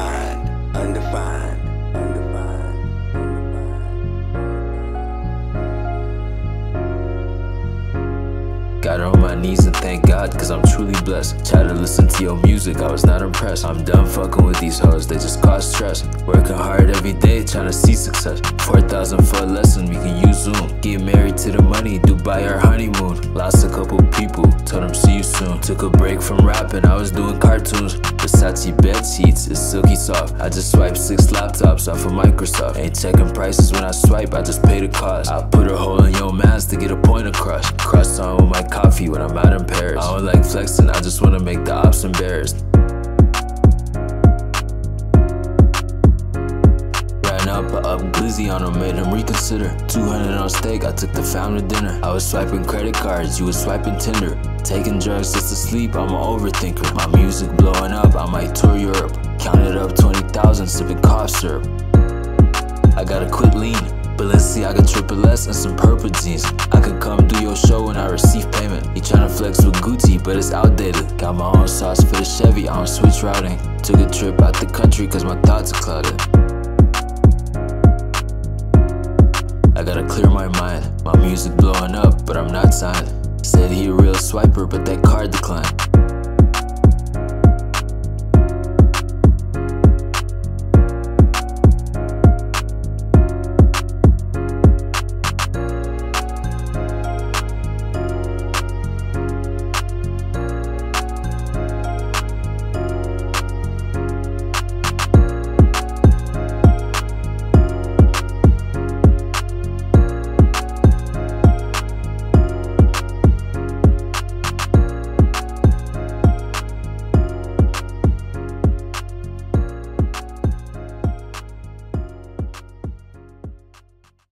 undefined. Got on my knees and thank God, cause I'm truly blessed. Tried to listen to your music, I was not impressed. I'm done fucking with these hoes, they just cause stress. Working hard every day, trying to see success. 4,000 for a lesson, we can use Zoom. Get married to the money, Dubai our honeymoon. Lost a couple people, told them see you soon. Took a break from rapping, I was doing cartoons. Versace bed sheets, it's silky soft. I just swiped 6 laptops off of Microsoft. Ain't checking prices when I swipe, I just pay the cost. I put a hole in your mask to get a point across. Cross on with my coffee when I'm out in Paris. I don't like flexing, I just wanna make the ops embarrassed. Up glizzy on him, made him reconsider. 200 on steak, I took the family dinner. I was swiping credit cards, you was swiping Tinder. Taking drugs just to sleep, I'm an overthinker. My music blowing up, I might tour Europe. Counted up 20,000, sipping cough syrup. I gotta quit lean, Balenciaga triple S and some purple jeans. I could come do your show when I receive payment. You tryna flex with Gucci, but it's outdated. Got my own sauce for the Chevy, I don't switch routing. Took a trip out the country cause my thoughts are clouded. I gotta clear my mind, my music blowing up, but I'm not signed. Said he a real swiper, but that card declined.